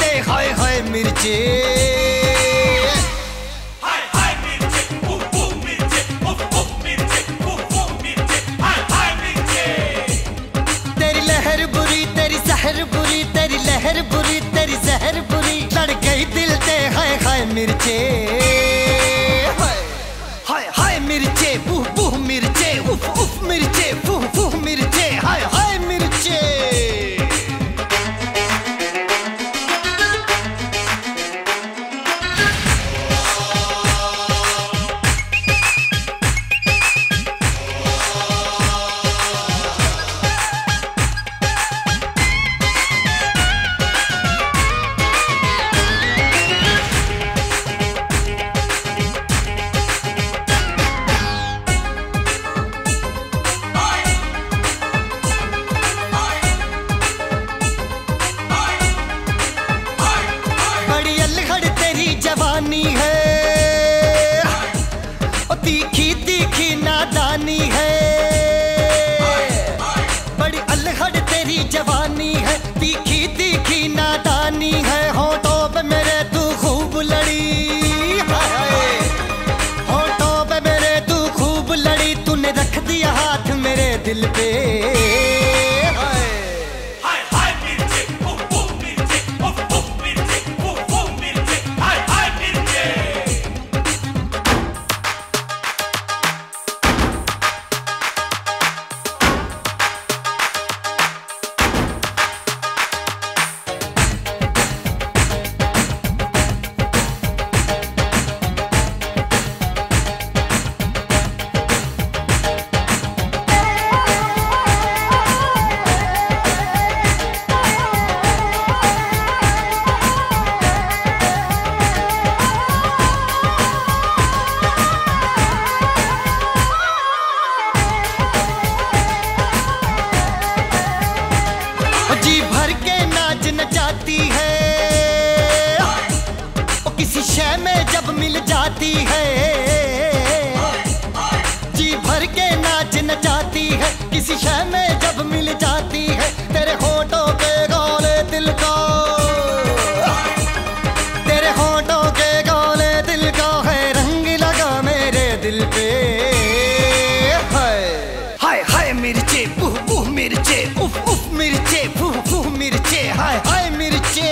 कहते हाय हाय मिर्ची। हाय हाय मिर्ची, ओ ओ मिर्ची, ओ ओ मिर्ची, ओ ओ मिर्ची, हाय हाय मिर्ची। तेरी लहर बुरी, तेरी जहर बुरी, तेरी लहर बुरी, तेरी जहर बुरी, लड़ गई दिल से हाय हाय मिर्ची। हाय हाय मिर्ची, बुह बुह मिर्ची, उफ उफ मिर्ची, फुह फुह मिर्ची, हाय हाय मिर्ची। जवानी है ओ तीखी तीखी नादानी है, बड़ी अलहड़ तेरी जवानी है, तीखी तीखी नादानी है। होठों पे मेरे तू खूब लड़ी, होठों पे मेरे तू खूब लड़ी, तूने रख दिया हाथ मेरे दिल पे। किसी शय में जब मिल जाती है, जी भर के नाच नचाती है, किसी शय में जब मिल जाती है। तेरे होठों के गोले दिल को, तेरे होठों के गोले दिल को है रंग लगा मेरे दिल पे। हाय हाय हाय मिर्ची, बुह बुह मिर्ची, उफ उफ मिर्ची, फुह फुह मिर्ची, हाय हाय मिर्ची।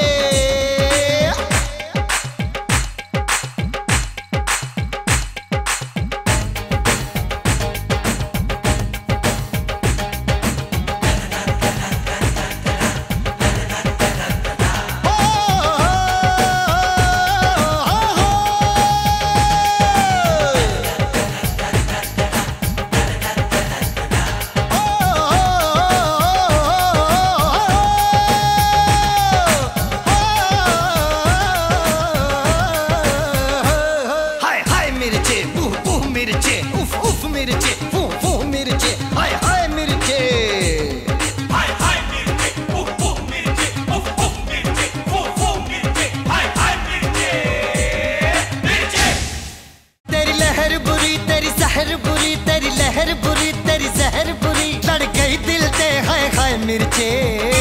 तेरी लहर बुरी, तेरी जहर बुरी, लड़ गई दिल से हाय हाय मिर्ची।